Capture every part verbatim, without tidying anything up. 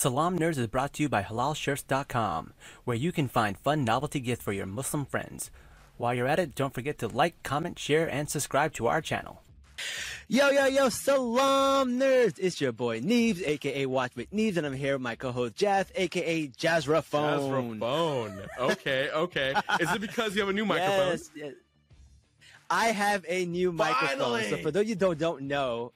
Salaam Nerds is brought to you by halal shirts dot com, where you can find fun novelty gifts for your Muslim friends. While you're at it, don't forget to like, comment, share, and subscribe to our channel. Yo, yo, yo, Salaam Nerds! It's your boy Neebs, a k a. Watch with Neebs, and I'm here with my co-host Jazz, a k a. Jazzraphone. Jazzraphone. Okay, okay. Is it because you have a new microphone? Yes, yes. I have a new Finally! microphone. So for those you don't, don't know...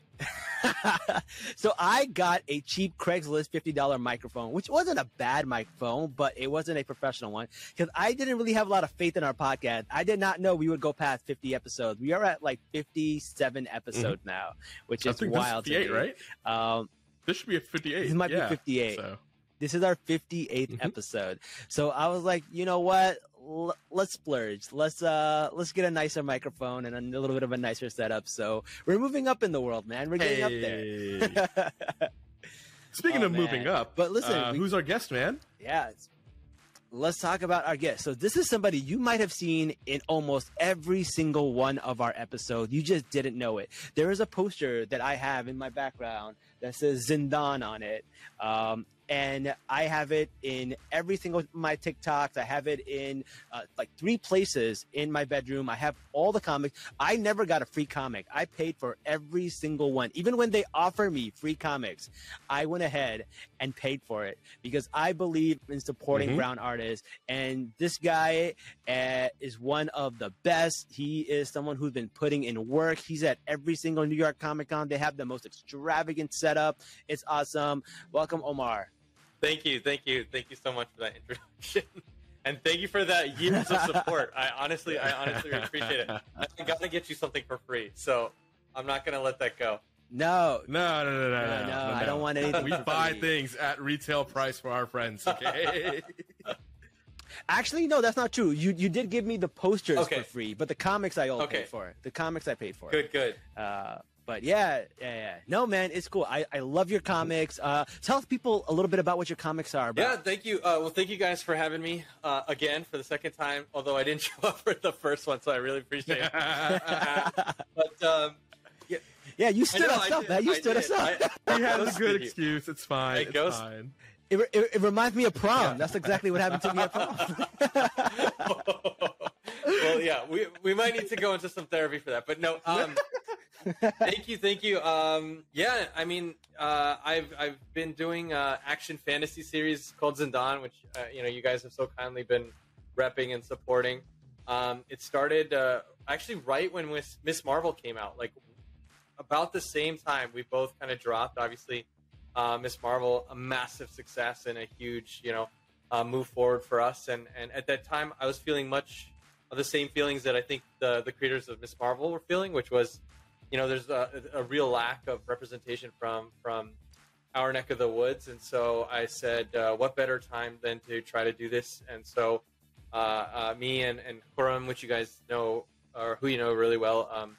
So I got a cheap Craigslist fifty dollar microphone, which wasn't a bad microphone, but it wasn't a professional one because I didn't really have a lot of faith in our podcast. I did not know we would go past fifty episodes. We are at like fifty-seven episodes mm-hmm. now, which I is wild. This is fifty-eight, right? Um, this should be a fifty-eight. This might yeah, be fifty-eight. So. This is our fifty-eighth mm-hmm. episode. So I was like, you know what? L- let's splurge. Let's uh, let's get a nicer microphone and a little bit of a nicer setup. So we're moving up in the world, man. We're getting hey. up there. Speaking oh, of man. moving up, but listen, uh, we, who's our guest, man? Yeah, it's, let's talk about our guest. So this is somebody you might have seen in almost every single one of our episodes. You just didn't know it. There is a poster that I have in my background that says Zindan on it. Um, And I have it in every single one of my TikToks. I have it in uh, like three places in my bedroom. I have all the comics. I never got a free comic. I paid for every single one. Even when they offer me free comics, I went ahead and paid for it because I believe in supporting mm-hmm. brown artists. And this guy uh, is one of the best. He is someone who's been putting in work. He's at every single New York Comic Con. They have the most extravagant setup. It's awesome. Welcome, Omar. Thank you, thank you, thank you so much for that introduction, and thank you for that years of support. I honestly, I honestly appreciate it. I'm gonna get you something for free, so I'm not gonna let that go. No, no, no, no, no, no. no, no I don't want anything. We buy free. things at retail price for our friends. Okay. Actually, no, that's not true. You you did give me the posters okay. for free, but the comics I all okay. paid for. The comics I paid for. Good, good. Uh, But yeah, yeah, yeah, no, man, it's cool. I, I love your comics. Uh, tell people a little bit about what your comics are. Bro. Yeah, thank you. Uh, well, thank you guys for having me uh, again for the second time, although I didn't show up for the first one, so I really appreciate it. but um, yeah. yeah, you stood know, us up, man. You I stood did. us up. I, you had a good excuse. It's fine. It it's goes. Fine. It, it, it reminds me of prom. Yeah. That's exactly what happened to me at prom. Well, yeah, we we might need to go into some therapy for that. But no, um, thank you, thank you. Um, yeah, I mean, uh, I've I've been doing uh, action fantasy series called Zindan, which uh, you know you guys have so kindly been repping and supporting. Um, it started uh, actually right when Miss, Miss Marvel came out, like about the same time. We both kind of dropped, obviously. Uh, Miss Marvel, a massive success and a huge, you know, uh, move forward for us. And and at that time, I was feeling much of the same feelings that I think the the creators of Miss Marvel were feeling, which was, you know, there's a, a real lack of representation from from our neck of the woods. And so I said, uh, what better time than to try to do this? And so uh, uh, me and and Khuram, which you guys know or who you know really well. Um,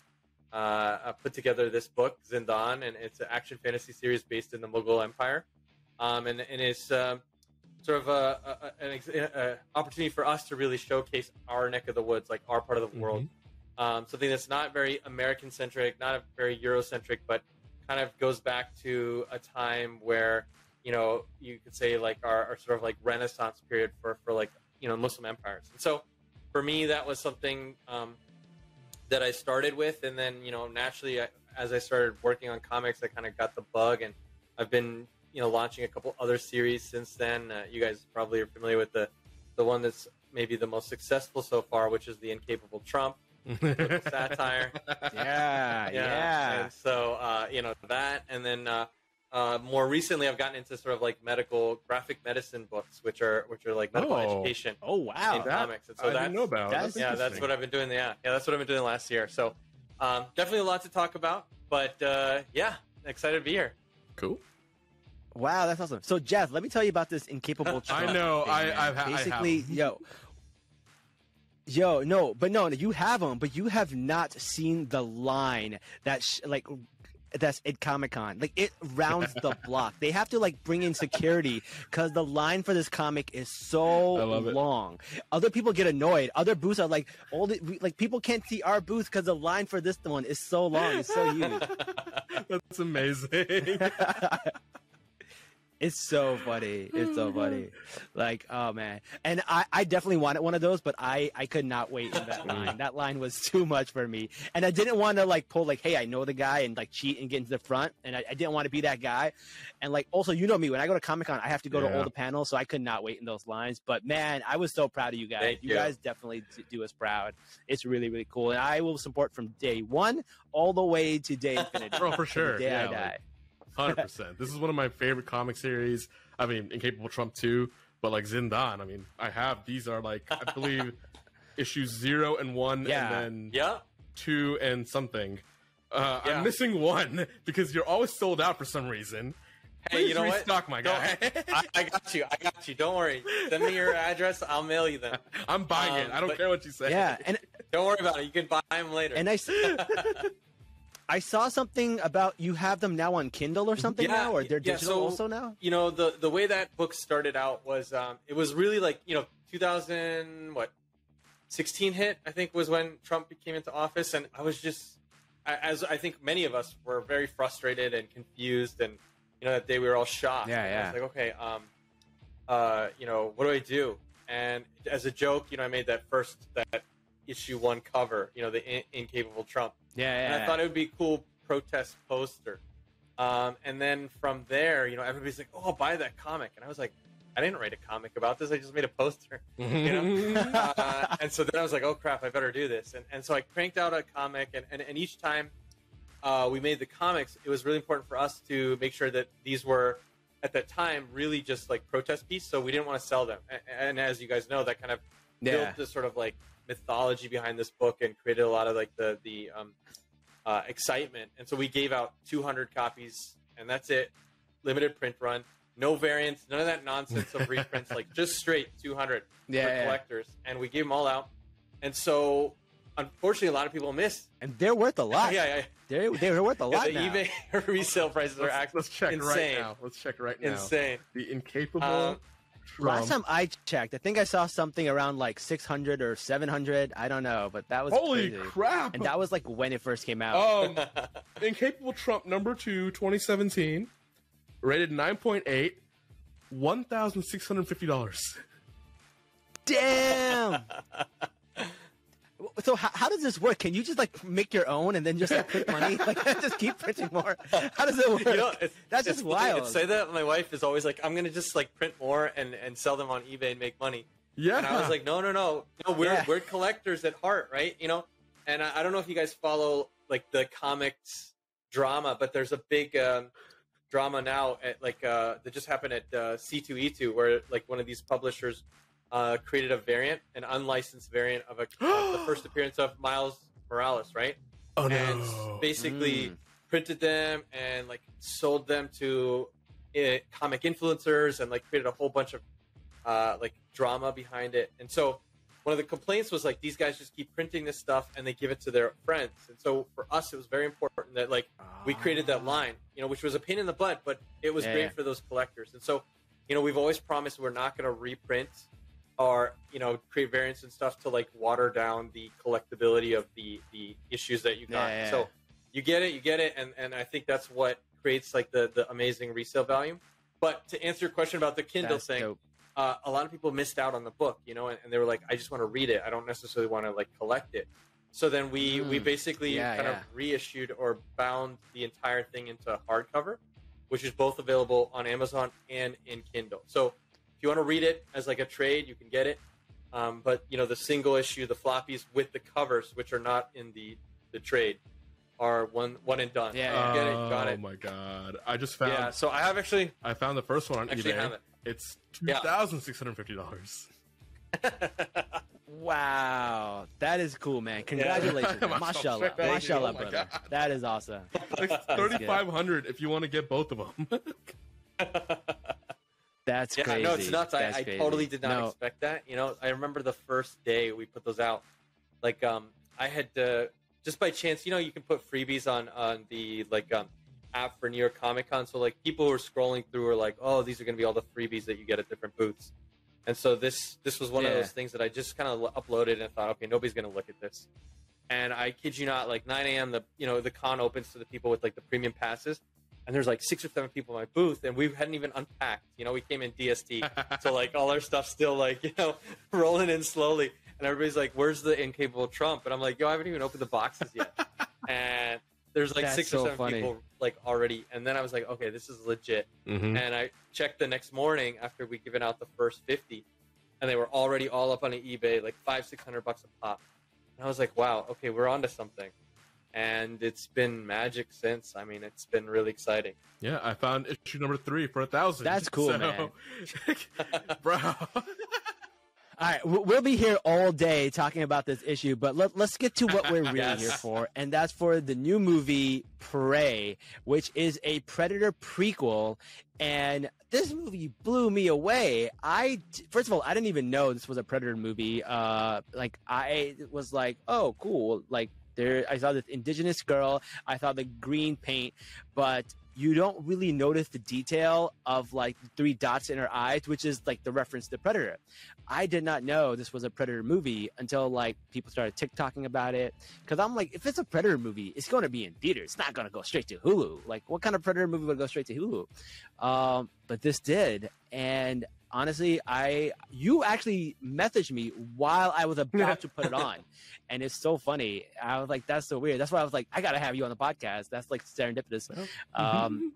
Uh, I put together this book, Zindan, and it's an action fantasy series based in the Mughal Empire. Um, and, and it's uh, sort of a, a, an ex- a opportunity for us to really showcase our neck of the woods, like our part of the world. Mm-hmm. Um, something that's not very American-centric, not very Euro-centric, but kind of goes back to a time where, you know, you could say like our, our sort of like Renaissance period for, for like, you know, Muslim empires. And so for me, that was something... Um, that I started with, and then you know naturally I, as I started working on comics, I kind of got the bug, and I've been you know launching a couple other series since then. Uh, you guys probably are familiar with the the one that's maybe the most successful so far, which is the Incapable Trump the satire. Yeah, you know? yeah. And so uh, you know that, and then uh, uh, more recently I've gotten into sort of like medical graphic medicine books, which are which are like medical oh. education. Oh wow, in that, comics. And so I that's, didn't know about. That's, that's yeah, that's what I've been doing. Yeah, yeah, that's what I've been doing last year. So um, definitely a lot to talk about. But uh, yeah, excited to be here. Cool. Wow, that's awesome. So Jeff, let me tell you about this Incapable Trump. I know. Thing, I I've ha- basically I have. yo. Yo, no, but no, you have them, but you have not seen the line that sh- like. That's at Comic-Con. Like, it rounds the block. They have to, like, bring in security because the line for this comic is so long. Other people get annoyed. Other booths are like, all the, we, like people can't see our booth because the line for this one is so long. It's so huge. That's amazing. It's so funny. It's so funny. Like, oh, man. And I, I definitely wanted one of those, but I, I could not wait in that line. That line was too much for me. And I didn't want to, like, pull, like, hey, I know the guy and, like, cheat and get into the front. And I, I didn't want to be that guy. And, like, also, you know me. When I go to Comic-Con, I have to go yeah. to all the panels, so I could not wait in those lines. But, man, I was so proud of you guys. Thank you. You guys definitely do us proud. It's really, really cool. And I will support from day one all the way to day infinity. Oh, for sure. Day yeah, I die. Like- one hundred percent. This is one of my favorite comic series. I mean, Incapable Trump two, but like Zindan. I mean, I have these are like, I believe, issues zero and one, yeah. and then yeah. two and something. Uh, yeah. I'm missing one because you're always sold out for some reason. Hey, please you know restock, what? My guy. I, I got you. I got you. Don't worry. Send me your address. I'll mail you them. I'm buying um, it. I don't but, care what you say. Yeah, and don't worry about it. You can buy them later. And I. I saw something about you have them now on Kindle or something yeah, now, or they're digital yeah, so, also now? You know, the, the way that book started out was um, it was really like, you know, two thousand sixteen hit, I think, was when Trump came into office. And I was just, as I think many of us were very frustrated and confused. And, you know, that day we were all shocked. Yeah, yeah. I was like, okay, um, uh, you know, what do I do? And as a joke, you know, I made that first, that issue one cover, you know, the in- Incapable Trump. Yeah, yeah, and I thought it would be a cool protest poster. Um, and then from there, you know, everybody's like, oh, I'll buy that comic. And I was like, I didn't write a comic about this. I just made a poster. You know? uh, and so then I was like, oh, crap, I better do this. And and so I cranked out a comic. And, and, and each time uh, we made the comics, it was really important for us to make sure that these were, at that time, really just like protest pieces. So we didn't want to sell them. And, and as you guys know, that kind of yeah. built this sort of like, mythology behind this book and created a lot of like the the um uh excitement. And so we gave out two hundred copies, and that's it. Limited print run, no variants, none of that nonsense of reprints, like just straight two hundred yeah, for yeah. collectors. And we gave them all out. And so unfortunately a lot of people missed, and they're worth a lot. yeah yeah, they're they're worth a lot. Yeah, the now. eBay resale prices are actually let's check insane. right now let's check right now insane the Incapable um, Trump. Last time I checked, I think I saw something around like six hundred or seven hundred. I don't know, but that was holy crazy. crap! And that was like when it first came out. Um, Incapable Trump number two, twenty seventeen, rated nine point eight, one thousand six hundred fifty dollars. Damn. So how, how does this work? Can you just like make your own and then just like print money? Like just keep printing more. How does it work? You know, it's, that's it's, just wild. Say that my wife is always like, I'm gonna just like print more and, and sell them on eBay and make money. Yeah. And I was like, no, no, no, no. We're yeah. we're collectors at heart, right? You know. And I, I don't know if you guys follow like the comics drama, but there's a big um, drama now at like uh, that just happened at uh, C two E two, where like one of these publishers. Uh, created a variant, an unlicensed variant of, a, of the first appearance of Miles Morales, right? Oh, no. And basically mm. printed them and like sold them to uh, comic influencers and like created a whole bunch of uh, like drama behind it. And so one of the complaints was like these guys just keep printing this stuff and they give it to their friends. And so for us, it was very important that like we created that line, you know, which was a pain in the butt, but it was yeah. great for those collectors. And so, you know, we've always promised we're not going to reprint. Are you know create variants and stuff to like water down the collectability of the the issues that you got. Yeah, yeah. So you get it, you get it, and and I think that's what creates like the the amazing resale value. But to answer your question about the Kindle that's thing, uh, a lot of people missed out on the book, you know, and, and they were like, I just want to read it. I don't necessarily want to like collect it. So then we mm. we basically yeah, kind yeah. of reissued or bound the entire thing into hardcover, which is both available on Amazon and in Kindle. So. If you want to read it as like a trade, you can get it. Um, but, you know, the single issue, the floppies with the covers, which are not in the, the trade, are one one and done. Yeah, yeah. Oh, get it, got it. Oh, my God. I just found. Yeah, so I have actually. I found the first one on actually eBay. Have it. It's two thousand six hundred fifty dollars. Yeah. Wow. That is cool, man. Congratulations. Yeah. Mashallah. Mashallah, oh brother. God. That is awesome. It's three thousand five hundred dollars if you want to get both of them. That's yeah, crazy. No, it's nuts. That's I, I totally did not no. expect that. You know, I remember the first day we put those out. Like, um, I had to, just by chance, you know, you can put freebies on on the like um app for New York Comic Con. So like people who are scrolling through are like, oh, these are gonna be all the freebies that you get at different booths. And so this this was one yeah. of those things that I just kind of uploaded and I thought, okay, nobody's gonna look at this. And I kid you not, like nine a.m. the you know the con opens to the people with like the premium passes. And there's like six or seven people in my booth, and we hadn't even unpacked. You know, we came in D S T, so like all our stuff's still like, you know, rolling in slowly. And everybody's like, "Where's the Incapable Trump?" And I'm like, "Yo, I haven't even opened the boxes yet." And there's like That's six so or seven funny. people like already. And then I was like, "Okay, this is legit." Mm-hmm. And I checked the next morning after we given out the first fifty, and they were already all up on eBay, like five, six hundred bucks a pop. And I was like, "Wow, okay, we're onto something." And it's been magic since. I mean, it's been really exciting. Yeah, I found issue number three for a thousand. That's cool, so, man. Bro. All right, we'll be here all day talking about this issue, but let, let's get to what we're really yes. here for, and that's for the new movie Prey, which is a Predator prequel. And this movie blew me away. I first of all, I didn't even know this was a Predator movie. Uh, like I was like, oh, cool, like. There, I saw this indigenous girl. I saw the green paint, but you don't really notice the detail of like the three dots in her eyes, which is like the reference to Predator. I did not know this was a Predator movie until like people started TikToking about it. Because I'm like, if it's a Predator movie, it's going to be in theaters. It's not going to go straight to Hulu. Like, what kind of Predator movie would go straight to Hulu? Um, but this did, and honestly, I you actually messaged me while I was about to put it on, and it's so funny. I was like, "That's so weird." That's why I was like, "I gotta have you on the podcast." That's like serendipitous. Um,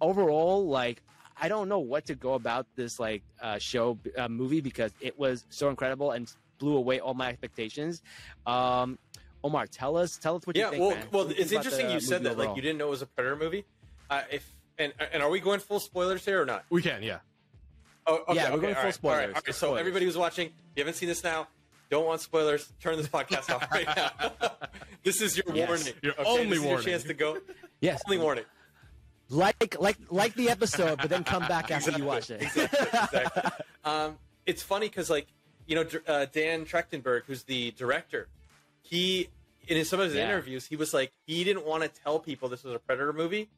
overall, like I don't know what to go about this like uh, show uh, movie because it was so incredible and blew away all my expectations. Um, Omar, tell us, tell us what yeah, you think. Yeah, well, man. well, it's interesting the, you said that overall. Like you didn't know it was a Predator movie. Uh, if and and are we going full spoilers here or not? We can, yeah. Oh, okay, yeah, we're okay, going full right, spoilers. All right, all right, so spoilers. Everybody who's watching, if you haven't seen this now, don't want spoilers, turn this podcast off right now. This is your yes. warning. Your okay, only warning. Your chance to go. Yes. Only warning. Like like like the episode, but then come back after exactly, you watch it. Exactly. exactly. Um, it's funny because, like, you know, uh, Dan Trachtenberg, who's the director, he, in some of his yeah. interviews, he was like, he didn't want to tell people this was a Predator movie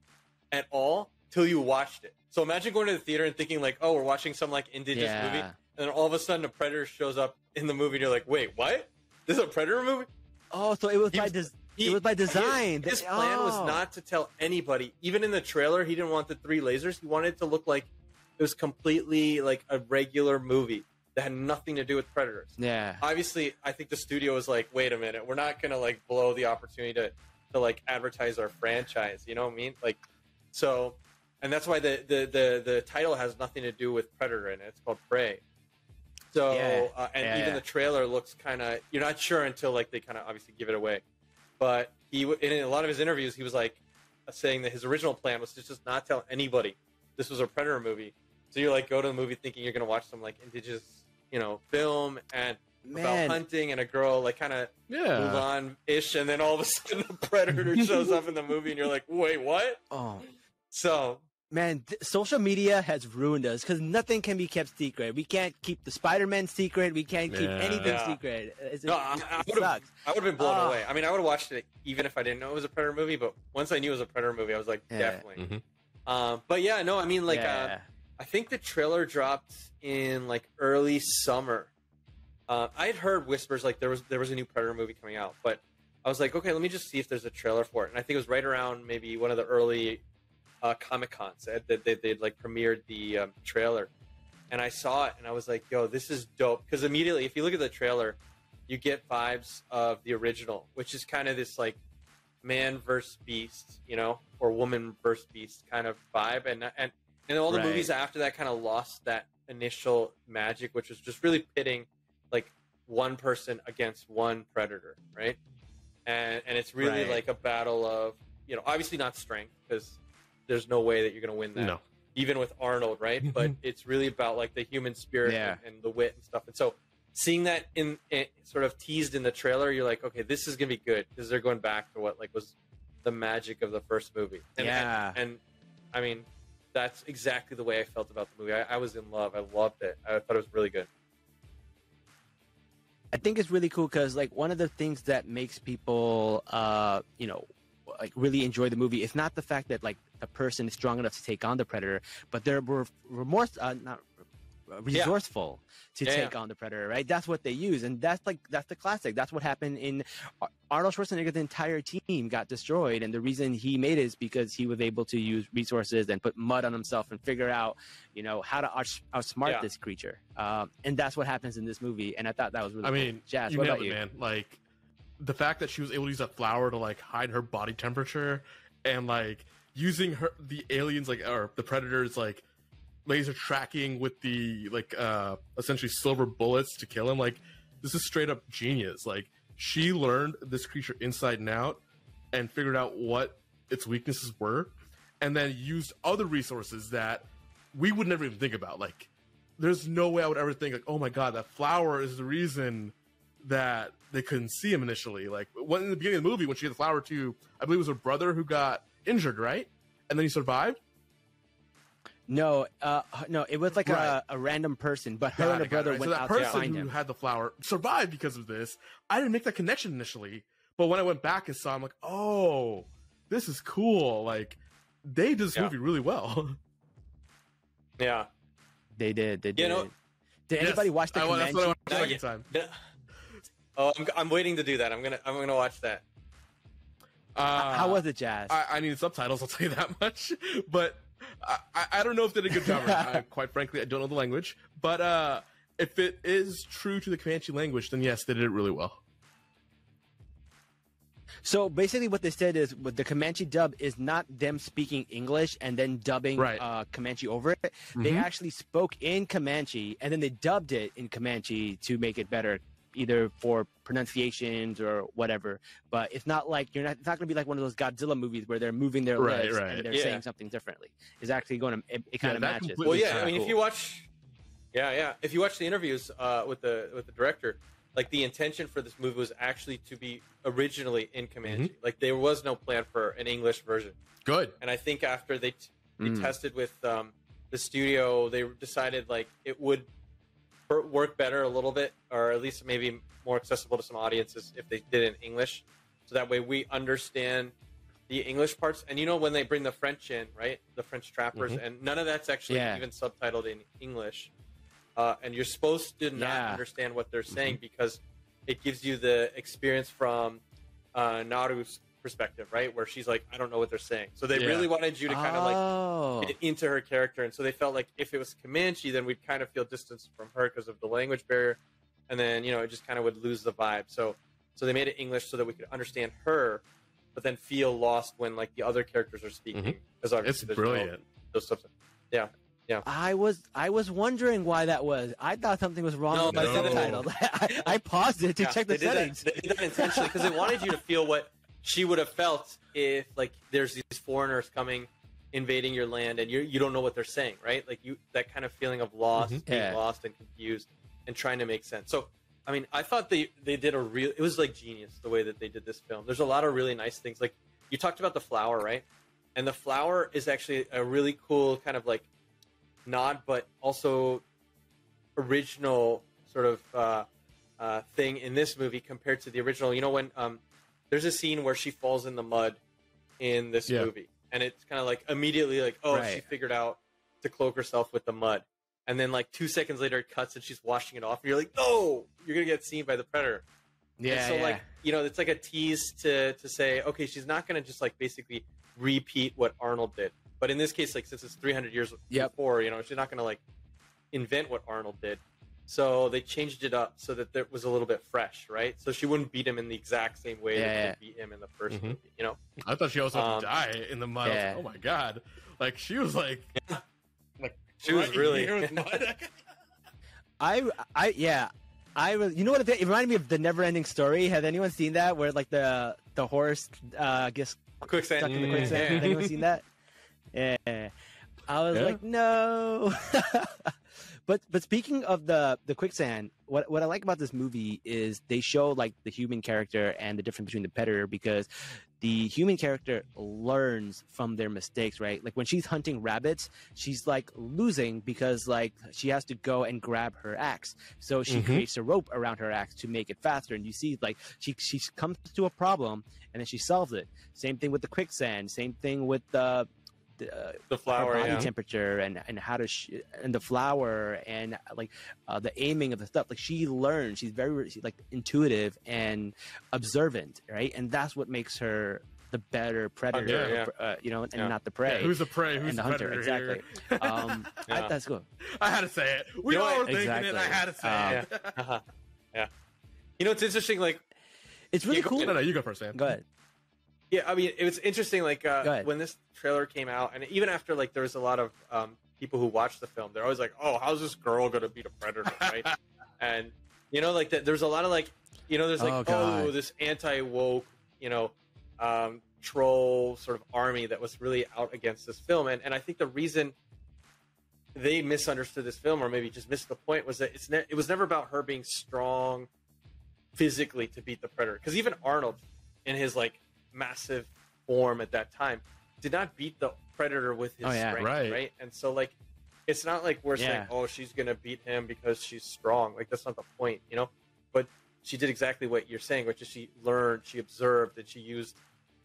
at all till you watched it. So imagine going to the theater and thinking like, oh, we're watching some like indigenous yeah. movie. And then all of a sudden a Predator shows up in the movie. And you're like, wait, what? This is a Predator movie? Oh, so it was, he by, was, de- he, it was by design. His, his oh. plan was not to tell anybody. Even in the trailer, he didn't want the three lasers. He wanted it to look like it was completely like a regular movie that had nothing to do with Predators. Yeah. Obviously, I think the studio was like, wait a minute. We're not going to like blow the opportunity to, to like advertise our franchise. You know what I mean? Like, so... And that's why the, the, the, the title has nothing to do with Predator in it. It's called Prey. So, yeah, uh, and yeah, even yeah. the trailer looks kind of, you're not sure until like they kind of obviously give it away. But he, in a lot of his interviews, he was like saying that his original plan was to just not tell anybody this was a Predator movie. So you like go to the movie thinking you're going to watch some like indigenous, you know, film and Man. about hunting and a girl like kind of yeah. Mulan-ish. And then all of a sudden the Predator shows up in the movie and you're like, wait, what? Oh, so. Man, th- social media has ruined us because nothing can be kept secret. We can't keep the Spider-Man secret. We can't keep yeah. anything yeah. secret. It's, no, I, I it sucks. I would have been blown uh, away. I mean, I would have watched it even if I didn't know it was a Predator movie. But once I knew it was a Predator movie, I was like, yeah. definitely. Mm-hmm. Um, but yeah, no, I mean, like, yeah. uh, I think the trailer dropped in like early summer. Uh, I had heard whispers like there was there was a new Predator movie coming out, but I was like, okay, let me just see if there's a trailer for it. And I think it was right around maybe one of the early. Uh, Comic-Cons that they, they, they'd like premiered the um, trailer, and I saw it and I was like, yo, this is dope, because immediately if you look at the trailer you get vibes of the original, which is kind of this like man versus beast, you know, or woman versus beast kind of vibe, and and, and all the right. movies after that kind of lost that initial magic, which was just really pitting like one person against one predator, right? And and it's really right. like a battle of, you know, obviously not strength, because there's no way that you're going to win that, no. even with Arnold, right? But it's really about like the human spirit yeah. and, and the wit and stuff. And so seeing that in, in sort of teased in the trailer, you're like, okay, this is going to be good, because they're going back to what like was the magic of the first movie. And, yeah. and, and I mean, that's exactly the way I felt about the movie. I, I was in love. I loved it. I thought it was really good. I think it's really cool because like one of the things that makes people, uh, you know, like really enjoy the movie is not the fact that like a person is strong enough to take on the predator, but there were remorse, uh, not resourceful yeah. to yeah, take yeah. on the Predator, right? That's what they use, and that's like that's the classic. That's what happened in Arnold Schwarzenegger's entire team got destroyed, and the reason he made it is because he was able to use resources and put mud on himself and figure out, you know, how to outs- outsmart yeah. this creature. Um, and that's what happens in this movie, and I thought that was really. I mean, cool. Jazz, you what nailed about it, you? Man. Like the fact that she was able to use that flower to like hide her body temperature, and like using her the aliens like or the Predators like. Laser tracking with the like uh essentially silver bullets to kill him. Like this is straight up genius. Like she learned this creature inside and out and figured out what its weaknesses were, and then used other resources that we would never even think about. Like there's no way I would ever think like, oh my god, that flower is the reason that they couldn't see him initially. Like when in the beginning of the movie when she had the flower to I believe it was her brother who got injured, right? And then he survived. No, uh, no, it was like right. a, a random person, but her got and her brother right. went so out to find him. That person who had the flower survived because of this. I didn't make that connection initially, but when I went back and saw, I'm like, oh, this is cool. Like, they did this yeah. movie really well. Yeah. They did, they did. You know, did anybody yes, watch the convention? That's what I watched the second time. Oh, I'm, I'm waiting to do that. I'm gonna, I'm gonna watch that. Uh, How was it, Jazz? I, I needed subtitles, I'll tell you that much, but... I, I don't know if they did a good job or not. I, quite frankly, I don't know the language. But uh, if it is true to the Comanche language, then yes, they did it really well. So basically what they said is with the Comanche dub is not them speaking English and then dubbing right. uh, Comanche over it. Mm-hmm. They actually spoke in Comanche and then they dubbed it in Comanche to make it better, either for pronunciations or whatever. But it's not like you're not it's not gonna be like one of those Godzilla movies where they're moving their right, legs right. and they're yeah. saying something differently. It's actually going to it, it kind yeah, of matches. Well yeah, I mean cool. if you watch yeah, yeah. If you watch the interviews uh with the with the director, like the intention for this movie was actually to be originally in Comanche. Mm-hmm. Like there was no plan for an English version. Good. And I think after they, t- they mm. tested with um the studio, they decided like it would work better a little bit, or at least maybe more accessible to some audiences if they did it in English, so that way we understand the English parts. And you know when they bring the French in, right, the French trappers, mm-hmm. and none of that's actually yeah. even subtitled in English, uh, and you're supposed to not yeah. understand what they're saying mm-hmm. because it gives you the experience from uh, Naru's perspective, right, where she's like, I don't know what they're saying. So they yeah. really wanted you to kind of oh. like get into her character, and so they felt like if it was Comanche, then we'd kind of feel distanced from her because of the language barrier, and then, you know, it just kind of would lose the vibe. So so they made it English so that we could understand her, but then feel lost when like the other characters are speaking. Mm-hmm. As it's brilliant. Those stuff. Yeah. Yeah. I was I was wondering why that was. I thought something was wrong no, with the subtitle. I, I paused it to yeah, check the they settings. Did that, they did that intentionally because they wanted you to feel what she would have felt if, like, there's these foreigners coming, invading your land, and you you don't know what they're saying, right? Like, you that kind of feeling of loss, mm-hmm. being yeah. lost and confused, and trying to make sense. So, I mean, I thought they, they did a real... It was, like, genius, the way that they did this film. There's a lot of really nice things. Like, you talked about the flower, right? And the flower is actually a really cool kind of, like, nod, but also original sort of uh, uh, thing in this movie compared to the original. You know, when... Um, There's a scene where she falls in the mud in this yeah. movie, and it's kind of like immediately like, oh, right. she figured out to cloak herself with the mud. And then like two seconds later it cuts and she's washing it off. And you're like, no, you're going to get seen by the Predator. Yeah. And so yeah. like, you know, it's like a tease to, to say, okay, she's not going to just like basically repeat what Arnold did. But in this case, like since it's three hundred years yep. before, you know, she's not going to like invent what Arnold did. So they changed it up so that it was a little bit fresh, right? So she wouldn't beat him in the exact same way yeah, that she yeah. beat him in the first mm-hmm. movie, you know? I thought she also um, died in the mud. Yeah. I was like, oh, my God. Like, she was like... Yeah. like she was really... I, I, yeah. I was, you know what? It reminded me of The Never-Ending Story. Has anyone seen that? Where, like, the the horse uh, gets quicksand. stuck in the quicksand. Yeah. Has anyone seen that? Yeah. I was yeah. like, no. But but speaking of the, the quicksand, what what I like about this movie is they show like the human character and the difference between the Predator, because the human character learns from their mistakes, right? Like when she's hunting rabbits, she's like losing because like she has to go and grab her axe. So she mm-hmm. creates a rope around her axe to make it faster. And you see like she, she comes to a problem and then she solves it. Same thing with the quicksand. Same thing with the... uh, the flower, her body yeah. temperature, and and how to she, and the flower, and like uh, the aiming of the stuff. Like she learns, she's very she's like intuitive and observant, right? And that's what makes her the better predator, okay, yeah. uh, you know, and yeah. not the prey. Yeah, who's the prey? Who's and the, the hunter? Exactly. Um, yeah. I, that's cool. I had to say it. We you know all were thinking exactly. it. I had to say um, it. Yeah. Uh-huh. yeah. You know, it's interesting. Like, it's really cool. Go, no, no, you go first, Sam. Go ahead. Yeah, I mean, it was interesting. Like uh, when this trailer came out, and even after, like, there was a lot of um, people who watched the film. They're always like, "Oh, how's this girl gonna beat a predator?" Right? And you know, like the, there's a lot of like, you know, there's like, oh, God. oh this anti-woke, you know. Um, troll sort of army that was really out against this film, and and I think the reason they misunderstood this film, or maybe just missed the point, was that it's ne- it was never about her being strong physically to beat the predator. Because even Arnold, in his like massive form at that time, did not beat the predator with his oh, yeah, strength, right. right? And so like, it's not like we're yeah. saying, oh, she's gonna beat him because she's strong. Like that's not the point, you know. But she did exactly what you're saying, which is she learned, she observed, and she used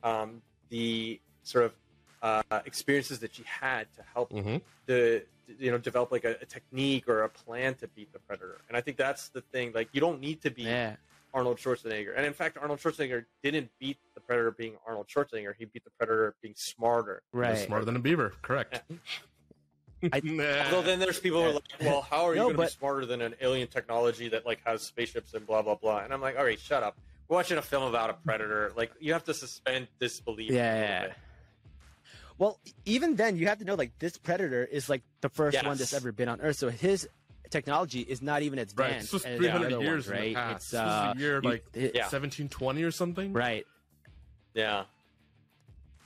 Um, the sort of uh, experiences that she had to help mm-hmm. the you know develop like a, a technique or a plan to beat the predator. And I think that's the thing. Like you don't need to be yeah. Arnold Schwarzenegger. And in fact, Arnold Schwarzenegger didn't beat the predator being Arnold Schwarzenegger. He beat the predator being smarter. Right, smarter than a beaver. Correct. Yeah. I, nah. Although then there's people who are like, well, how are you no, going to but... be smarter than an alien technology that like has spaceships and blah blah blah? And I'm like, all right, shut up. We're watching a film about a predator. Like, you have to suspend disbelief. Yeah. Well, even then, you have to know, like, this predator is, like, the first yes. one that's ever been on Earth. So his technology is not even advanced. Right. It's just three hundred years, ones, right? In the past. It's uh, this is a year, like, you, it, yeah. seventeen twenty or something? Right. Yeah.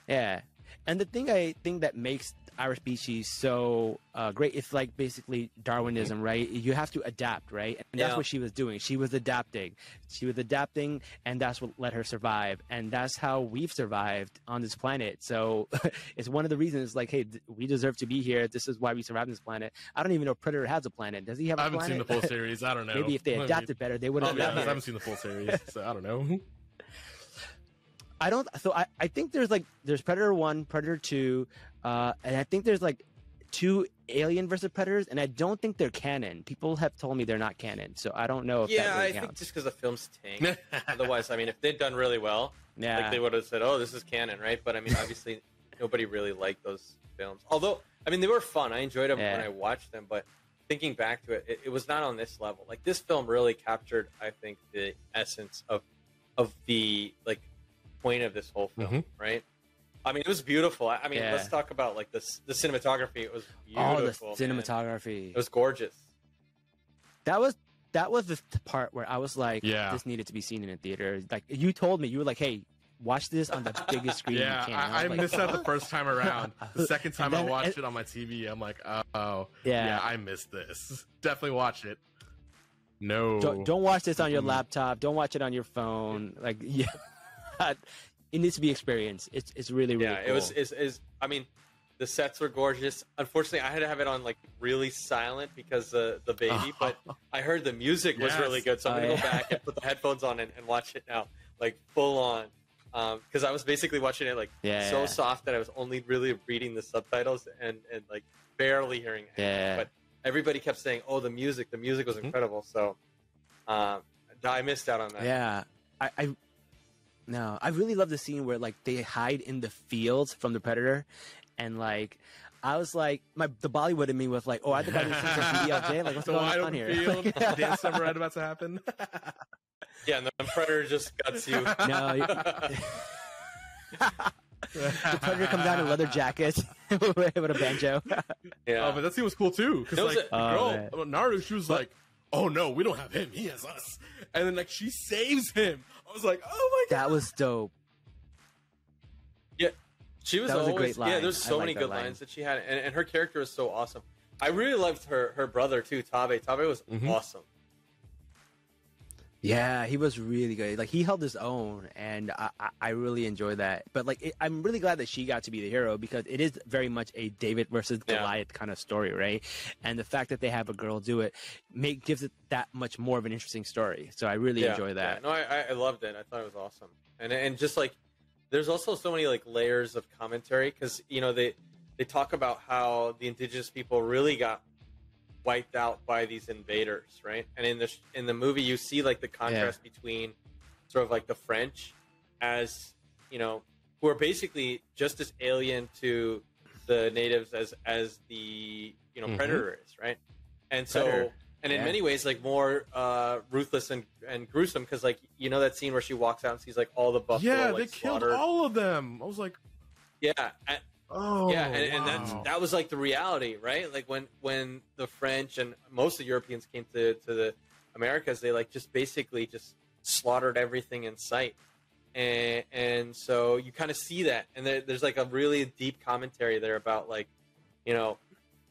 Yeah. And the thing I think that makes our species so uh, great, it's like basically Darwinism, right? You have to adapt, right? And that's yeah. what she was doing. She was adapting. She was adapting, and that's what let her survive. And that's how we've survived on this planet. So it's one of the reasons, like, hey, th- we deserve to be here. This is why we survived on this planet. I don't even know if Predator has a planet. Does he have a planet? I haven't planet? seen the full series. I don't know. Maybe if they adapted better, they would have adapted. I haven't seen the full series, so I don't know. I don't. So I, I think there's like there's Predator One, Predator Two, uh, and I think there's like two Alien versus Predators, and I don't think they're canon. People have told me they're not canon, so I don't know if yeah, that really I counts. think just because the film's tank. Otherwise, I mean, if they'd done really well, yeah, like they would have said, "Oh, this is canon," right? But I mean, obviously, nobody really liked those films. Although, I mean, they were fun. I enjoyed them yeah. when I watched them, but thinking back to it, it, it was not on this level. Like this film really captured, I think, the essence of of the like. point of this whole film, mm-hmm. right? I mean, it was beautiful. I, I mean, yeah. let's talk about like this the cinematography. It was beautiful. Oh, the cinematography. Man. It was gorgeous. That was that was the part where I was like, yeah. this needed to be seen in a theater. Like you told me, you were like, hey, watch this on the biggest screen yeah, you can. I, I, I like, missed oh. that the first time around. The second time then, I watched and, it on my T V, I'm like, oh, yeah, yeah I missed this. Definitely watch it. No. Don't, don't watch this on your mm-hmm. laptop. Don't watch it on your phone. Like, yeah. It needs to be experienced. It's it's really really yeah. Cool. It was is is. I mean, the sets were gorgeous. Unfortunately, I had to have it on like really silent because the uh, the baby. But I heard the music yes. was really good, so I'm gonna oh, yeah. go back and put the headphones on and, and watch it now, like full on. Um, because I was basically watching it like yeah, so yeah. soft that I was only really reading the subtitles and and like barely hearing it. Yeah. But everybody kept saying, "Oh, the music! The music was incredible." So, um, I missed out on that. Yeah, I. I... No, I really love the scene where like they hide in the fields from the predator, and like I was like, my the Bollywood in me was like, oh, I think I just see some B D L J. Like what's so going on here? Field, dance summer right about to happen. Yeah, and the predator just guts you. No, you... the predator comes out in a leather jacket with a banjo. Yeah, oh, but that scene was cool too because like a... girl oh, Naru, she was like, oh no, we don't have him. He has us. And then like she saves him. I was like, oh my god, that was dope. Yeah, she was, was always a great line. Yeah, there's so many good line. lines that she had, and, and her character was so awesome. I really loved her her brother too, Tava. Tava was mm-hmm. awesome. Yeah, he was really good. Like he held his own, and I, I, I really enjoy that. But like, it, I'm really glad that she got to be the hero because it is very much a David versus Goliath yeah. kind of story, right? And the fact that they have a girl do it make gives it that much more of an interesting story. So I really yeah, enjoy that. Yeah. No, I, I loved it. I thought it was awesome, and and just like, there's also so many like layers of commentary because you know they they talk about how the indigenous people really got wiped out by these invaders, right? And in the in the movie, you see like the contrast yeah. between sort of like the French, as you know, who are basically just as alien to the natives as as the you know mm-hmm. Predator is, right? And so. Predator. And in yeah. many ways, like more uh, ruthless and, and gruesome, because like you know that scene where she walks out and sees like all the buffalo. Yeah, like, they killed all of them. I was like, yeah, and, oh, yeah, and, wow. and that's that was like the reality, right? Like when when the French and most of the Europeans came to to the Americas, they like just basically just slaughtered everything in sight, and and so you kind of see that, and there, there's like a really deep commentary there about like, you know.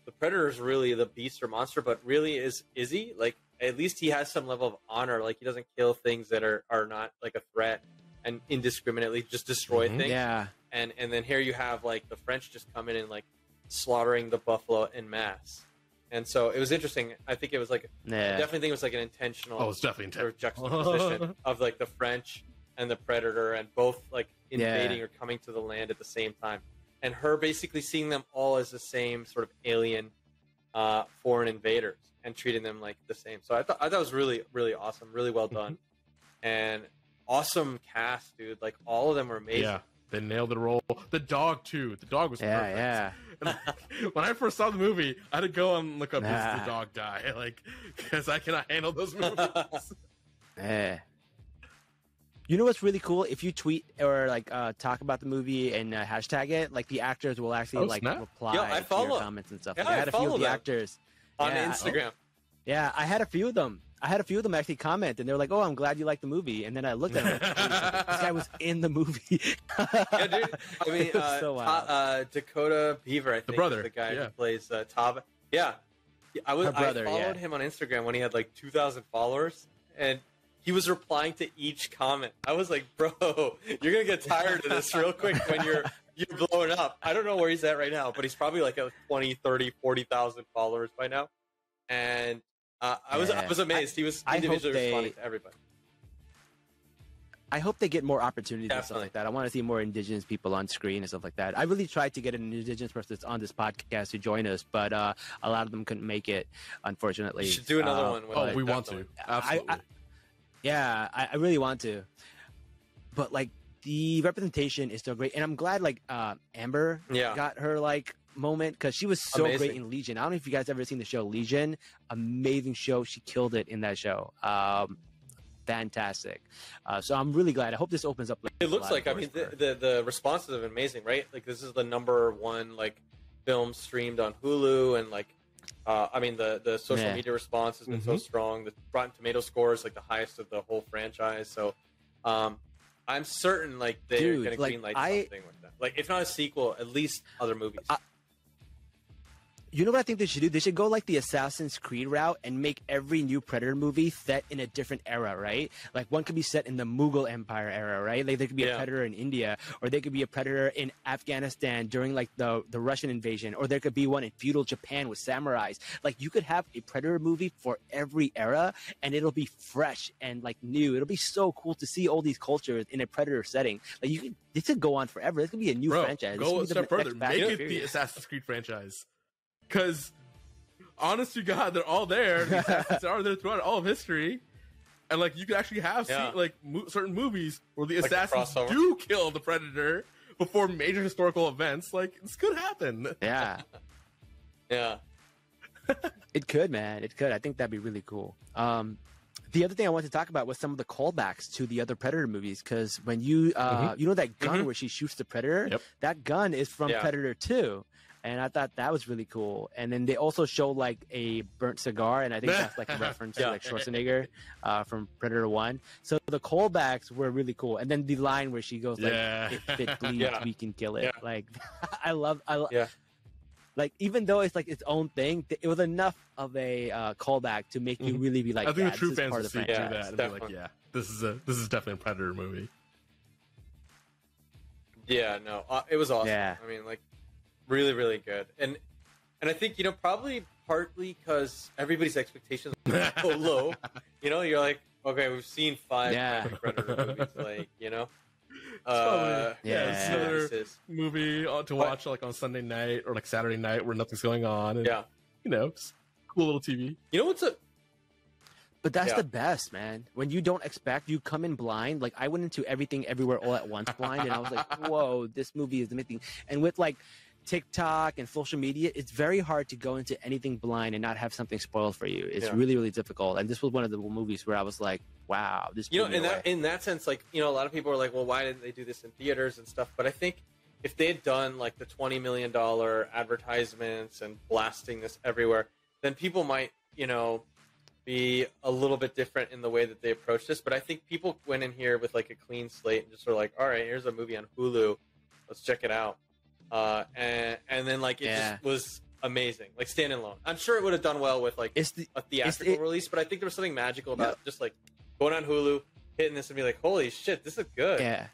The Predator is really the beast or monster, but really is is he? Like, at least he has some level of honor. Like, he doesn't kill things that are, are not, like, a threat and indiscriminately just destroy mm-hmm. things. Yeah. And and then here you have, like, the French just come in and, like, slaughtering the buffalo en masse. And so it was interesting. I think it was, like, yeah. I definitely think it was, like, an intentional oh, it's definitely sort of juxtaposition of, like, the French and the Predator and both, like, invading yeah. or coming to the land at the same time. And her basically seeing them all as the same sort of alien uh, foreign invaders and treating them like the same. So I thought I thought it was really, really awesome, really well done. Mm-hmm. And awesome cast, dude. Like, all of them were amazing. Yeah, they nailed the role. The dog, too. The dog was yeah, perfect. Yeah. When I first saw the movie, I had to go and look up, nah. does the dog die? Like, because I cannot handle those movies. Yeah. You know what's really cool? If you tweet or like uh, talk about the movie and uh, hashtag it, like the actors will actually oh, like snap. reply Yo, I to your comments and stuff. Yeah, like, I had I a few of the actors on yeah, Instagram. Yeah, I had a few of them. I had a few of them actually comment, and they were like, "Oh, I'm glad you liked the movie." And then I looked at them, like, this guy was in the movie. Yeah, dude. I mean, uh, so ta- uh, Dakota Beaver, I think, the brother, is the guy yeah. who plays uh, Tava. Yeah, I was. Her brother, I followed yeah. him on Instagram when he had like two thousand followers, and. He was replying to each comment. I was like, bro, you're going to get tired of this real quick when you're you're blowing up. I don't know where he's at right now, but he's probably like a twenty, thirty, forty thousand followers by now. And uh, I was yeah. I was amazed. I, he was individually they, responding to everybody. I hope they get more opportunities Definitely. and stuff like that. I want to see more indigenous people on screen and stuff like that. I really tried to get an indigenous person that's on this podcast to join us, but uh, a lot of them couldn't make it, unfortunately. We should do another uh, one. With oh, it. we Definitely. want to. Absolutely. I, I, Yeah, I, I really want to. But, like, the representation is so great. And I'm glad, like, uh, Amber yeah. got her, like, moment because she was so Amazing. great in Legion. I don't know if you guys ever seen the show Legion. Amazing show. She killed it in that show. Um, fantastic. Uh, so I'm really glad. I hope this opens up. Like, it looks like, I mean, the, the, the responses have been amazing, right? Like, this is the number one, like, film streamed on Hulu and, like, Uh, I mean, the, the social yeah. media response has been mm-hmm. so strong. The Rotten Tomato score is like the highest of the whole franchise. So um, I'm certain like they're going to greenlight something with that. Like, if not a sequel, at least other movies. I, you know what I think they should do? They should go like the Assassin's Creed route and make every new Predator movie set in a different era, right? Like, one could be set in the Mughal Empire era, right? Like, there could be yeah. a Predator in India, or there could be a Predator in Afghanistan during like the, the Russian invasion, or there could be one in feudal Japan with samurais. Like, you could have a Predator movie for every era, and it'll be fresh and like new. It'll be so cool to see all these cultures in a Predator setting. Like, you could, this could go on forever. This could be a new Bro, franchise. Go a step further. Make it period. the Assassin's Creed franchise. Because, honest to God, they're all there. These assassins are there throughout all of history, and like you could actually have yeah. see, like mo- certain movies where the like assassins do kill the Predator before major historical events. Like, this could happen. Yeah, yeah, it could, man. It could. I think that'd be really cool. Um, the other thing I wanted to talk about was some of the callbacks to the other Predator movies. Because when you, uh, mm-hmm. you know, that gun mm-hmm. where she shoots the Predator, yep. that gun is from yeah. Predator two. And I thought that was really cool. And then they also show like a burnt cigar, and I think that's like a reference yeah. to like Schwarzenegger uh, from Predator One. So the callbacks were really cool. And then the line where she goes like, yeah. "If it bleeds, yeah. we can kill it." Yeah. Like, I love, I love, yeah. like even though it's like its own thing, it was enough of a uh, callback to make you mm-hmm. really be like, I think yeah, the true fans will see yeah, that and be like, "Yeah, this is a this is definitely a Predator movie." Yeah, no, uh, it was awesome. Yeah. I mean, like. Really, really good, and and I think you know probably partly because everybody's expectations are so low. You know, you're like, okay, we've seen five yeah. Predator movies, like you know, Uh, totally. Yeah, yeah, it's another movie to watch like on Sunday night or like Saturday night where nothing's going on. And, yeah, you know, just cool little T V. You know what's a? But that's yeah. the best, man. When you don't expect, you come in blind. Like I went into Everything Everywhere All at Once blind, and I was like, "Whoa, this movie is amazing." And with like TikTok and social media, it's very hard to go into anything blind and not have something spoiled for you. It's yeah. really, really difficult. And this was one of the movies where I was like, "Wow, this." You know, in that in that sense, like you know, a lot of people are like, "Well, why didn't they do this in theaters and stuff?" But I think if they had done like the twenty million dollars advertisements and blasting this everywhere, then people might, you know, be a little bit different in the way that they approach this. But I think people went in here with like a clean slate and just were like, all right, here's a movie on Hulu. Let's check it out. Uh, and, and then like it yeah. just was amazing. Like Stand Alone. I'm sure it would have done well with like the, a theatrical the, release, but I think there was something magical about no. just like going on Hulu, hitting this and be like, holy shit, this is good. Yeah.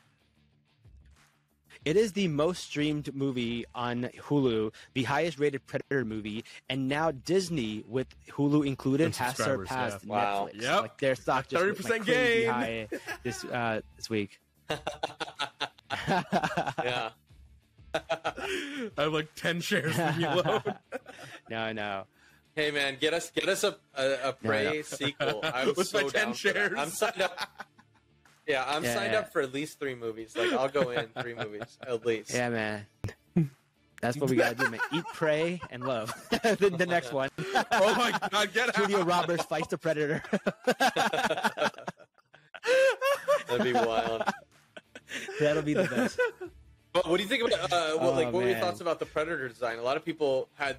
It is the most streamed movie on Hulu, the highest rated Predator movie, and now Disney, with Hulu included, has surpassed yeah. wow. Netflix. Yep. Like their stock just went like crazy high this uh, this week. yeah, I have like ten shares of you alone. No, no. Hey man, get us get us a a, a Prey no, no. sequel. I'm with so my ten down shares. I'm signed up. Yeah, I'm yeah, signed yeah. up for at least three movies. Like, I'll go in three movies, at least. Yeah, man. That's what we gotta do, man. Eat, pray, and love. the the oh next God. one. Oh my God, get out. Studio robbers fights the predator. That'd be wild. That'll be the best. But what do you think about, uh, well, oh, like, what man. were your thoughts about the Predator design? A lot of people had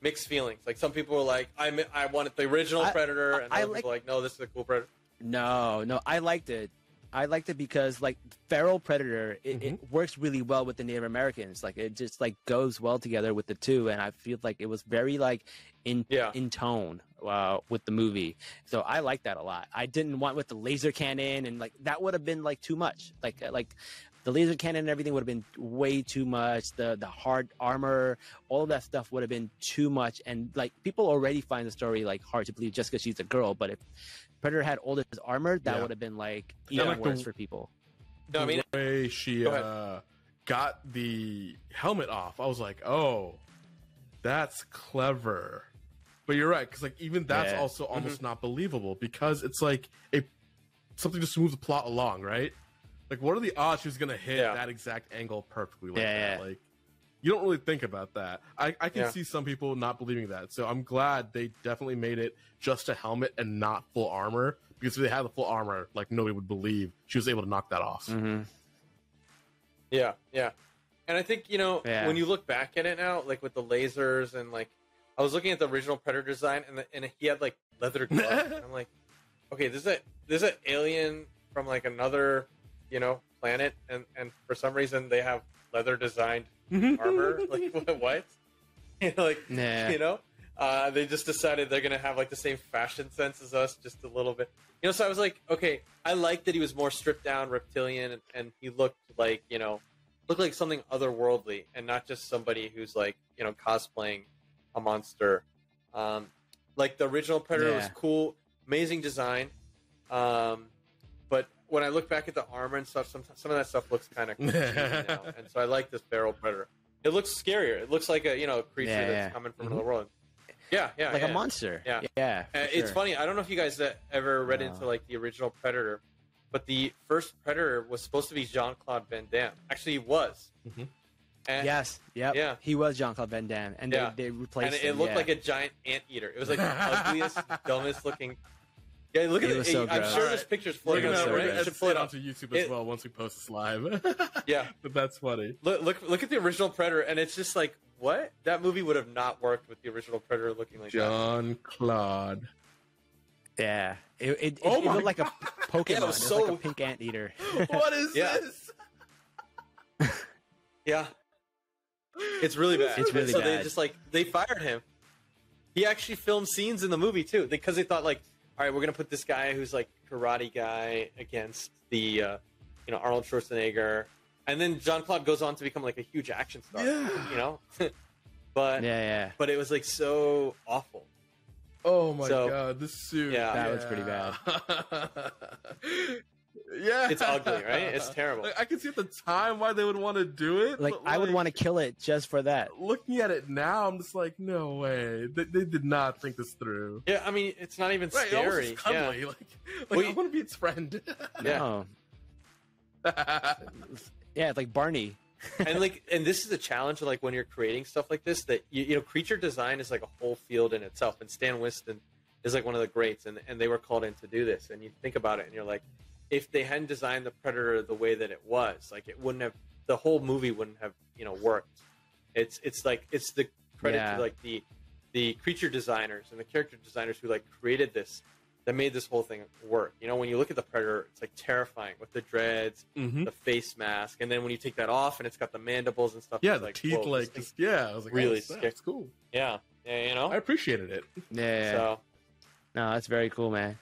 mixed feelings. Like, some people were like, I, I wanted the original I, Predator, and I, I other like... people were like, no, this is a cool Predator. No, no, I liked it. I liked it because, like, feral predator, it, mm-hmm. it works really well with the Native Americans. Like, it just, like, goes well together with the two. And I feel like it was very, like, in yeah. in tone uh, with the movie. So I liked that a lot. I didn't want with the laser cannon. And, like, that would have been, like, too much. Like, like the laser cannon and everything would have been way too much. The, the hard armor, all of that stuff would have been too much. And, like, people already find the story, like, hard to believe just because she's a girl. But if Predator had all this armor, that yeah. would have been like even yeah, like worse the, for people. No, I mean, the way she go uh, got the helmet off, I was like, oh, that's clever. But you're right, because like even that's yeah. also almost mm-hmm. not believable because it's like a something just moves the plot along, right? Like, what are the odds she's gonna hit yeah. that exact angle perfectly? Like, yeah. that? Like you don't really think about that. I, I can yeah. see some people not believing that. So I'm glad they definitely made it just a helmet and not full armor. Because if they had the full armor, like nobody would believe she was able to knock that off. Mm-hmm. Yeah, yeah. And I think, you know, yeah. when you look back at it now, like with the lasers and like, I was looking at the original Predator design and the, and he had like leather gloves. I'm like, okay, this is a, this is an alien from like another, you know, planet. And, and for some reason they have leather designed armor, like what? You know, like nah. you know, uh, they just decided they're gonna have like the same fashion sense as us, just a little bit. You know, so I was like, okay, I like that he was more stripped down, reptilian, and, and he looked like you know, looked like something otherworldly, and not just somebody who's like you know cosplaying a monster. Um, like the original Predator yeah. was cool, amazing design, um, but. When I look back at the armor and stuff, some, some of that stuff looks kind of creepy now. And so I like this feral predator. It looks scarier. It looks like a you know a creature yeah, that's yeah. coming from mm-hmm. another world. Yeah, yeah, like yeah. a monster. Yeah, yeah. Uh, it's sure. funny. I don't know if you guys ever read no. into like the original Predator, but the first Predator was supposed to be Jean-Claude Van Damme. Actually, he was. Mm-hmm. And, yes. Yep. Yeah. He was Jean-Claude Van Damme, and yeah. they, they replaced. And it, him, it looked yeah. like a giant anteater. It was like the ugliest, dumbest looking. Yeah, look at it. So I'm gross. sure this picture's floating around. So right? I should pull it onto YouTube as it, well once we post this live. yeah, but that's funny. Look, look, look at the original Predator, and it's just like, what? That movie would have not worked with the original Predator looking like John that. Claude. Yeah, it, it, oh it, it looked like a Pokemon. Yeah, it was so... it was like a pink anteater. What is yeah. this? yeah, it's really bad. It's really so bad. So they just like they fired him. He actually filmed scenes in the movie too because they thought like. All right, we're gonna put this guy who's like karate guy against the, uh, you know, Arnold Schwarzenegger, and then Jean-Claude goes on to become like a huge action star, yeah. you know. but yeah, yeah, but it was like so awful. Oh my so, god, this suit. Yeah, that yeah. was pretty bad. Yeah, it's ugly, right? It's terrible. Like, I can see at the time why they would want to do it. Like, like I would want to kill it just for that. Looking at it now, I'm just like, no way. They, they did not think this through. Yeah, I mean, it's not even right, scary. It's cuddly. Yeah. Like, like well, I want to be its friend. Yeah. Yeah, it's like Barney. And like, and this is a challenge. Like when you're creating stuff like this, that you, you know, creature design is like a whole field in itself. And Stan Winston is like one of the greats, and and they were called in to do this. And you think about it, and you're like, if they hadn't designed the Predator the way that it was, like it wouldn't have, the whole movie wouldn't have, you know, worked. It's it's like it's the credit yeah. to like the the creature designers and the character designers who like created this, that made this whole thing work. You know, when you look at the Predator, it's like terrifying with the dreads, mm-hmm. the face mask, and then when you take that off and it's got the mandibles and stuff. Yeah, the like, teeth, like just, yeah, I was like, really scary. It's cool. Yeah, yeah, you know, I appreciated it. Yeah, so no, that's very cool, man.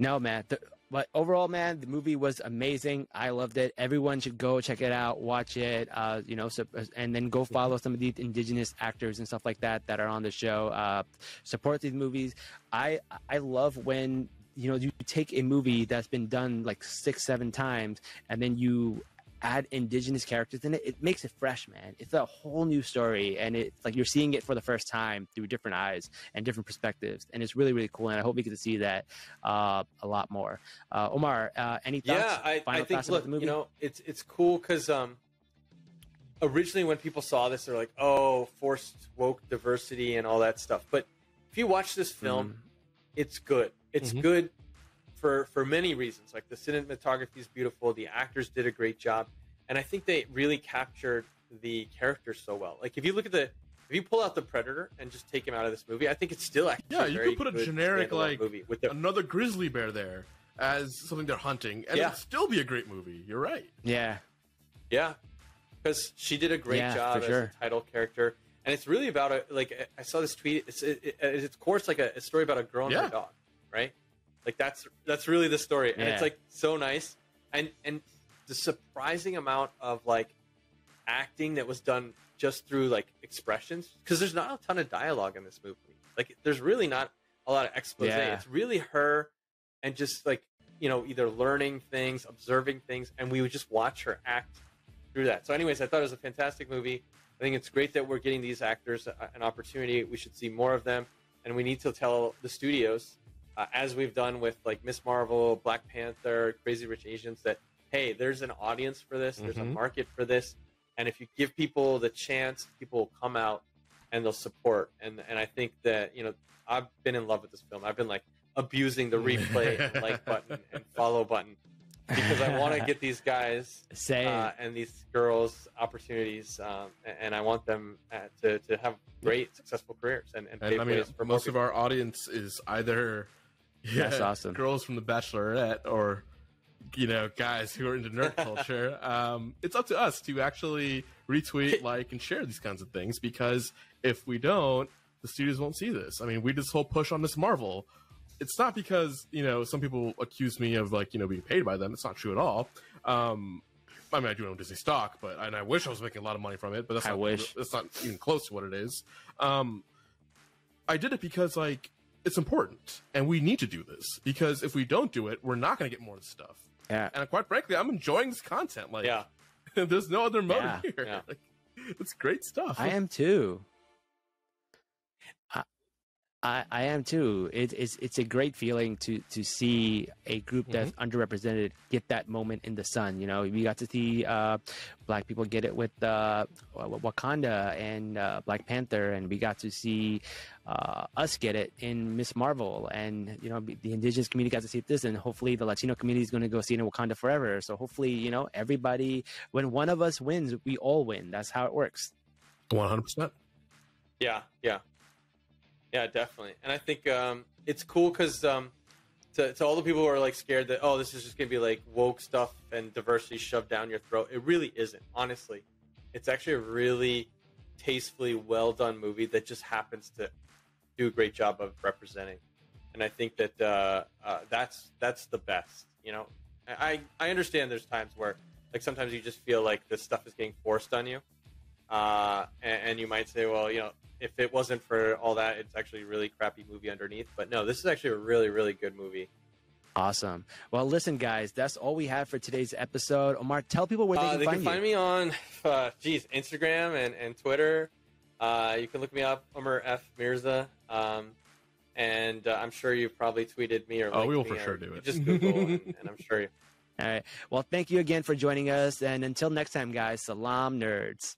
No, man. The, But overall, man, the movie was amazing. I loved it. Everyone should go check it out, watch it, uh, you know, so, and then go follow some of these indigenous actors and stuff like that that are on the show. Uh, support these movies. I I love when, you know, you take a movie that's been done like six, seven times, and then you add indigenous characters in it. It makes it fresh, man. It's a whole new story, and it's like you're seeing it for the first time through different eyes and different perspectives, and it's really, really cool, and I hope we get to see that uh a lot more. uh Omar, uh any thoughts? Yeah, I, Final I think thoughts look, about the movie? You know, it's it's cool because um originally when people saw this, they're like, oh, forced woke diversity and all that stuff, but if you watch this film, mm-hmm. it's good. It's mm-hmm. good For, for many reasons. Like the cinematography is beautiful, the actors did a great job, and I think they really captured the characters so well. Like if you look at the, if you pull out the Predator and just take him out of this movie, I think it's still actually yeah. You could put a generic like movie with the, another grizzly bear there as something they're hunting, and yeah. it'd still be a great movie. You're right. Yeah, yeah, because she did a great yeah, job sure. as a title character, and it's really about a like I saw this tweet. It's it, it, at its core, it's like a, a story about a girl and yeah. her dog, right? Like that's that's really the story, and yeah. it's like so nice, and and the surprising amount of like acting that was done just through like expressions, because there's not a ton of dialogue in this movie. Like there's really not a lot of expose. Yeah. It's really her and just like, you know, either learning things, observing things, and we would just watch her act through that. So, anyways, I thought it was a fantastic movie. I think it's great that we're getting these actors an opportunity. We should see more of them, and we need to tell the studios. Uh, as we've done with like Miz Marvel, Black Panther, Crazy Rich Asians, that, hey, there's an audience for this. There's mm-hmm. a market for this. And if you give people the chance, people will come out and they'll support. And and I think that, you know, I've been in love with this film. I've been like abusing the replay and like button and follow button because I want to get these guys uh, and these girls opportunities. Um, and, and I want them uh, to, to have great, successful careers. And, and, and I mean, for most of our audience is either... Yeah, that's awesome. Girls from The Bachelorette, or, you know, guys who are into nerd culture. Um, it's up to us to actually retweet, like, and share these kinds of things, because if we don't, the studios won't see this. I mean, we did this whole push on Miz Marvel. It's not because, you know, some people accuse me of, like, you know, being paid by them. It's not true at all. Um, I mean, I do own Disney stock, but and I wish I was making a lot of money from it, but that's, I not, wish. That's not even close to what it is. Um, I did it because, like, it's important, and we need to do this, because if we don't do it, we're not going to get more of this stuff. Yeah. And quite frankly, I'm enjoying this content. Like, yeah. there's no other motive yeah. here. Yeah. Like, it's great stuff. I am too. I, I, I am too. It, it's it's a great feeling to to see a group that's mm-hmm. underrepresented get that moment in the sun. You know, we got to see uh, Black people get it with uh, Wakanda and uh, Black Panther, and we got to see. Uh, us get it in Miz Marvel, and you know the indigenous community got to see this, and hopefully the Latino community is going to go see it in Wakanda Forever. So hopefully, you know, everybody, when one of us wins, we all win. That's how it works. one hundred percent. Yeah, yeah, yeah, definitely. And I think um, it's cool because um, to, to all the people who are like scared that, oh, this is just gonna be like woke stuff and diversity shoved down your throat. It really isn't. Honestly, it's actually a really tastefully well done movie that just happens to do a great job of representing, and I think that uh, uh, that's that's the best. You know, I I understand there's times where like sometimes you just feel like this stuff is getting forced on you, uh, and, and you might say, well, you know, if it wasn't for all that, it's actually a really crappy movie underneath. But no, this is actually a really really good movie, Awesome. Well, listen, guys, that's all we have for today's episode. Omar, tell people where they uh, can they find you. They can find me on, uh, geez, Instagram and, and Twitter. Uh, you can look me up, Omar F. Mirza. Um, and uh, I'm sure you probably tweeted me or oh, we will for sure do it. Just Google, and, and I'm sure you. All right. Well, thank you again for joining us. And until next time, guys, Salaam Nerds.